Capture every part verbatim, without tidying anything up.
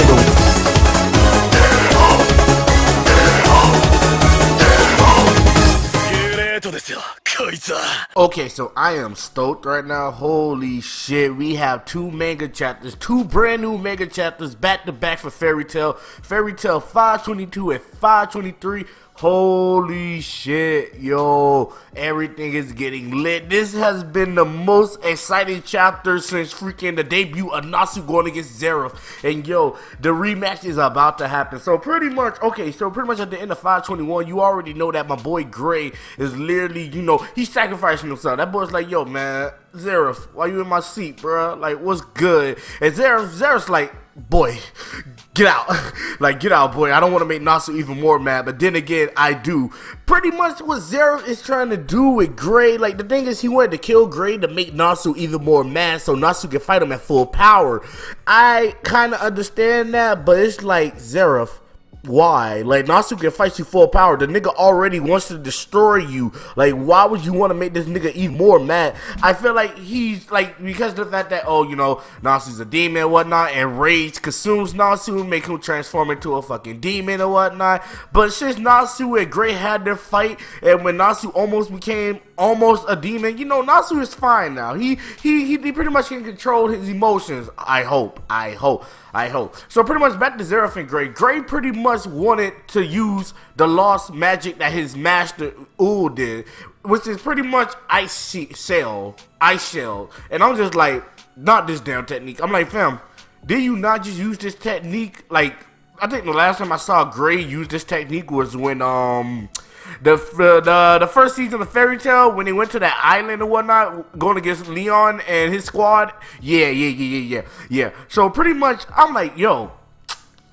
shadow. Okay, so I am stoked right now. Holy shit, we have two manga chapters, two brand new manga chapters back to back for Fairy Tail. Fairy Tail five twenty-two and five twenty-three. Holy shit, yo, everything is getting lit. This has been the most exciting chapter since freaking the debut of Natsu going against Zeref. And yo, the rematch is about to happen. So pretty much, okay, so pretty much at the end of five twenty-one, you already know that my boy Gray is literally, you know, he's sacrificing himself. That boy's like, yo, man, Zeref, why you in my seat, bruh? Like, what's good? And Zeref, Zeref's like, boy, get out. Like, get out, boy. I don't want to make Natsu even more mad, but then again, I do. Pretty much what Zeref is trying to do with Gray, like, the thing is he wanted to kill Gray to make Natsu even more mad so Natsu can fight him at full power. I kind of understand that, but it's like, Zeref, why? Like, Natsu can fight you full power. The nigga already wants to destroy you. Like, why would you want to make this nigga even more mad? I feel like he's, like, because of the fact that, oh, you know, Natsu's a demon and whatnot, and rage consumes Natsu, make him transform into a fucking demon or whatnot. But since Natsu and Gray had their fight, and when Natsu almost became almost a demon, you know, Natsu is fine now. He, he, he, he pretty much can control his emotions. I hope. I hope. I hope. So pretty much back to Zeref and Gray. Gray pretty much wanted to use the lost magic that his master Ul did, which is pretty much ice shell, ice shell. And I'm just like, not this damn technique. I'm like, fam, did you not just use this technique? Like, I think the last time I saw Gray use this technique was when um the uh, the the first season of Fairy Tail, when he went to that island and whatnot, going against Leon and his squad. Yeah, yeah, yeah, yeah, yeah, yeah. So pretty much, I'm like, yo,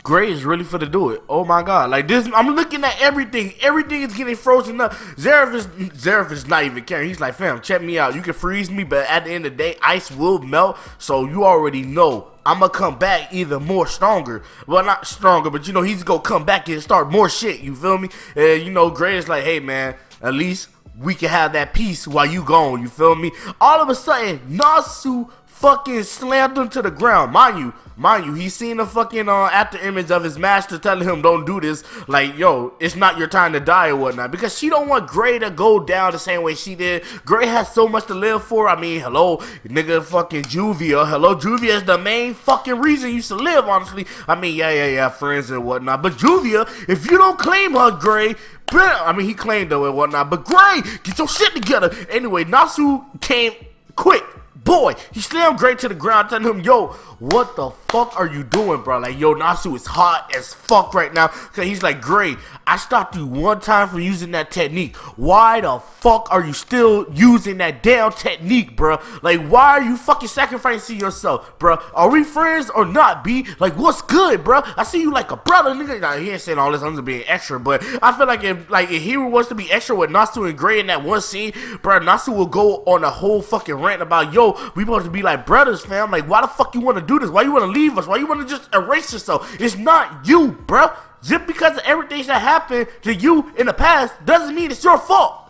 Gray is really for to do it. Oh my god, like this, I'm looking at everything. Everything is getting frozen up. Zeref is, Zeref is not even caring. He's like, fam, check me out. You can freeze me, but at the end of the day, ice will melt. So you already know I'm gonna come back either more stronger. Well, not stronger, but you know, he's gonna come back and start more shit. You feel me? And you know, Gray is like, hey man, at least we can have that peace while you gone. You feel me? All of a sudden, Natsu fucking slammed him to the ground. Mind you, mind you, he seen the fucking uh, after image of his master telling him don't do this. Like, yo, it's not your time to die or whatnot. Because she don't want Gray to go down the same way she did. Gray has so much to live for. I mean, hello, nigga fucking Juvia. Hello, Juvia is the main fucking reason you should live, honestly. I mean, yeah, yeah, yeah, friends and whatnot. But Juvia, if you don't claim her, Gray, I mean, he claimed her and whatnot. But Gray, get your shit together. Anyway, Natsu came quick. Boy, he slammed Gray to the ground, telling him, yo, what the fuck are you doing, bro? Like, yo, Natsu is hot as fuck right now. Cause he's like, Gray, I stopped you one time for using that technique. Why the fuck are you still using that damn technique, bro? Like, why are you fucking sacrificing yourself, bro? Are we friends or not, B? Like, what's good, bro? I see you like a brother, nigga. Now, he ain't saying all this, I'm just being extra, but I feel like if, like, if he wants to be extra with Natsu and Gray in that one scene, bro, Natsu will go on a whole fucking rant about, yo, we supposed to be like brothers, fam. Like, why the fuck you want to do this? Why you want to leave us? Why you want to just erase yourself? It's not you, bruh. Just because of everything that happened to you in the past doesn't mean it's your fault.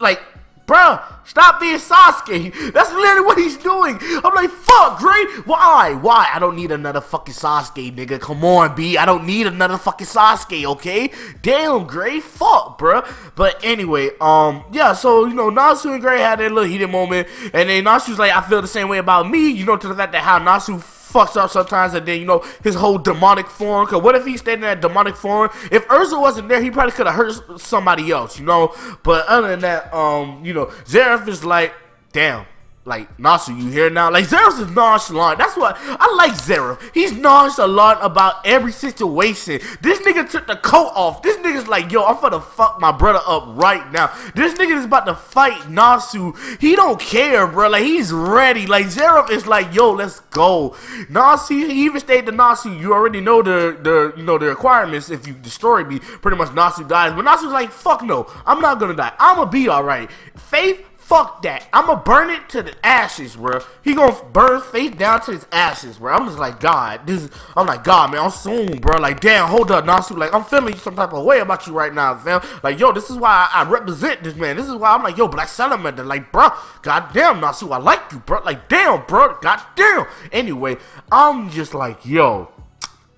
Like, bruh, stop being Sasuke. That's literally what he's doing. I'm like, fuck, Gray. Why? Why? I don't need another fucking Sasuke, nigga. Come on, B. I don't need another fucking Sasuke, okay? Damn, Gray. Fuck, bruh. But anyway, um, yeah, so, you know, Natsu and Gray had that little heated moment. And then Natsu's like, I feel the same way about me. You know, to the fact that how Natsu fucks up sometimes, and then, you know, his whole demonic form, because what if he stayed in that demonic form? If Urza wasn't there, he probably could have hurt somebody else, you know, but other than that, um, you know, Zeref is like, damn, like, Natsu, you here now? Like, Zeref is nonchalant. That's what, I like Zeref. He's nonchalant about every situation. This nigga took the coat off. This nigga's like, yo, I'm finna fuck my brother up right now. This nigga is about to fight Natsu. He don't care, bro. Like, he's ready. Like, Zeref is like, yo, let's go. Natsu, he even stayed to Natsu. You already know the, the, you know, the requirements. If you destroy me, pretty much Natsu dies. But Natsu's like, fuck no. I'm not gonna die. I'ma be alright. Faith? Fuck that. I'ma burn it to the ashes, bro. He gonna burn Faith down to his ashes, bro. I'm just like, God, this is, I'm like, God, man, I'm soon, bro. Like, damn, hold up, Natsu. Like, I'm feeling some type of way about you right now, fam. Like, yo, this is why I, I represent this man. This is why I'm like, yo, Black Salamander. Like, bro, goddamn, Natsu, I like you, bro. Like, damn, bro, goddamn. Anyway, I'm just like, yo,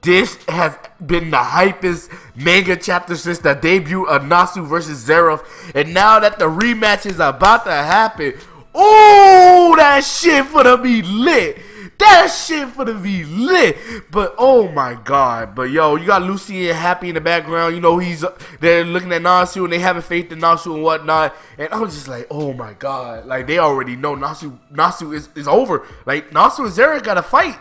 This has been the hypest manga chapter since the debut of Natsu versus Zeref. And now that the rematch is about to happen, ooh, that shit finna be lit. That shit finna be lit. But oh my god. But yo, you got Lucy and Happy in the background. You know, he's they're looking at Natsu and they having faith in Natsu and whatnot. And I was just like, oh my god. Like they already know Natsu Natsu is, is over. Like Natsu and Zeref gotta fight.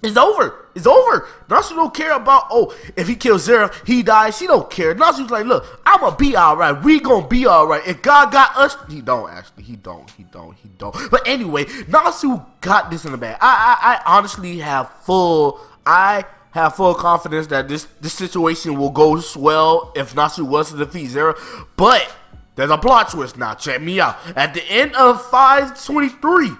It's over. It's over. Natsu don't care about, oh, if he kills Zeref, he dies. She don't care. Natsu's like, look, I'm going to be all right. We going to be all right. If God got us, he don't, actually. He don't. He don't. He don't. But anyway, Natsu got this in the bag. I, I, I honestly have full, I have full confidence that this, this situation will go swell if Natsu was to defeat Zeref. But there's a plot twist now. Check me out. At the end of five twenty-three,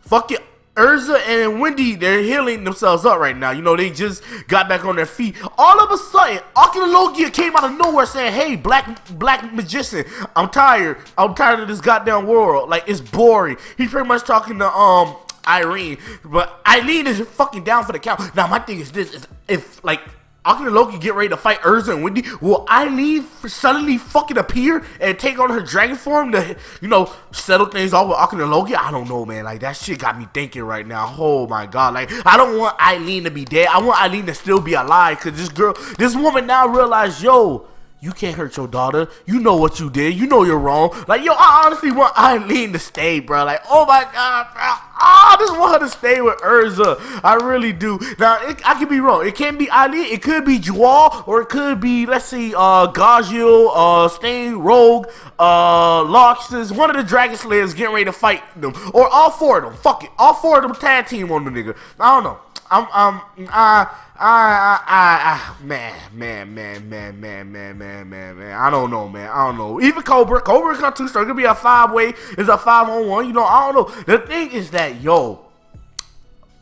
fuck it. Urza and Wendy, they're healing themselves up right now. You know, they just got back on their feet. All of a sudden, Acnologia came out of nowhere saying, hey, black black magician, I'm tired. I'm tired of this goddamn world. Like, it's boring. He's pretty much talking to um Irene. But Irene is fucking down for the count. Now, my thing is this. Is if, like, Acnologia get ready to fight Urza and Wendy, will Irene suddenly fucking appear and take on her dragon form to, you know, settle things off with Acnologia? I don't know, man. Like, that shit got me thinking right now. Oh, my God. Like, I don't want Irene to be dead. I want Irene to still be alive because this girl, this woman now realized, yo, you can't hurt your daughter. You know what you did. You know you're wrong. Like, yo, I honestly want Irene to stay, bro. Like, oh, my God, bro. Oh, I just want her to stay with Urza. I really do. Now, it, I could be wrong. It can't be Irene. It could be Juvia, or it could be, let's see, uh, Gajeel, uh, Sting, Rogue, uh, Laxus. One of the Dragon Slayers getting ready to fight them. Or all four of them. Fuck it. All four of them tag team on the nigga. I don't know. I'm, um, I, I, I, I, man, man, man, man, man, man, man, man, man, I don't know, man, I don't know, even Cobra, Cobra got two, so it could be a five-way, it's a five-on-one, you know, I don't know, the thing is that, yo,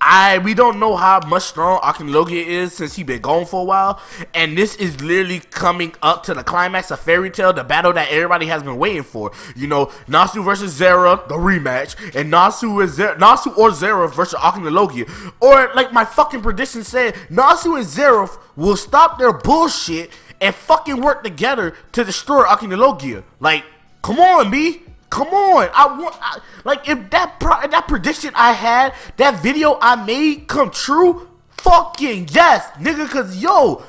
I, we don't know how much strong Acnologia is since he's been gone for a while, and this is literally coming up to the climax of Fairy Tail, the battle that everybody has been waiting for. You know, Natsu versus Zeref, the rematch, and Natsu is Zeref, Natsu or Zeref versus Acnologia, or like my fucking prediction said, Natsu and Zeref will stop their bullshit and fucking work together to destroy Acnologia. Like, come on, B. Come on, I want, I, like, if that pro that prediction I had, that video I made come true, fucking yes, nigga, because, yo,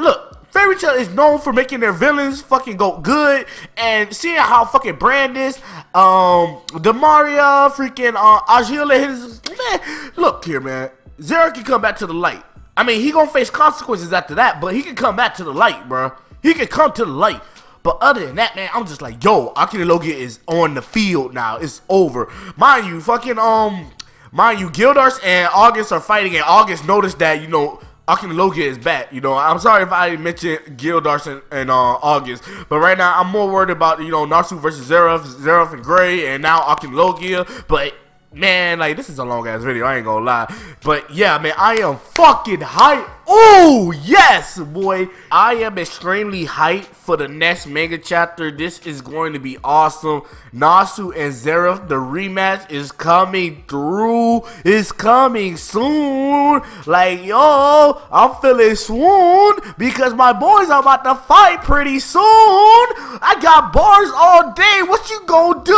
look, Fairy Tail is known for making their villains fucking go good, and seeing how fucking Brand is, um, Demaria, freaking, uh, Gajeel and his, man, look here, man, Zeref can come back to the light. I mean, he gonna face consequences after that, but he can come back to the light, bro. He can come to the light. But other than that, man, I'm just like, yo, Acnologia is on the field now. It's over. Mind you, fucking, um, mind you, Gildarts and August are fighting, and August noticed that, you know, Acnologia is back. You know, I'm sorry if I mentioned Gildarts and, and uh, August, but right now I'm more worried about, you know, Natsu versus Zeref, Zeref and Gray, and now Acnologia, but... man, like, this is a long-ass video, I ain't gonna lie. But, yeah, man, I am fucking hype. Oh, yes, boy. I am extremely hyped for the next mega chapter. This is going to be awesome. Natsu and Zeref, the rematch is coming through. It's coming soon. Like, yo, I'm feeling swoon because my boys are about to fight pretty soon. I got bars all day. What you gonna do?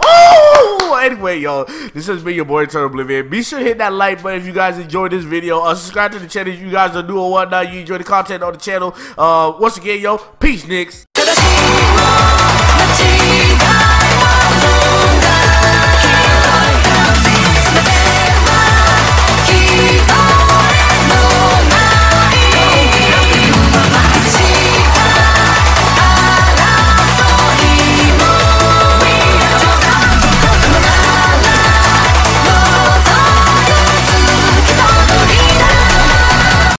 Oh, anyway, yo. This has been your boy Eternal Oblivion. Be sure to hit that like button if you guys enjoyed this video. Uh, subscribe to the channel if you guys are new or whatnot. You enjoy the content on the channel. Uh, once again, yo, peace, niggas.